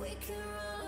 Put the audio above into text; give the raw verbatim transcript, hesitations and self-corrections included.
We can run.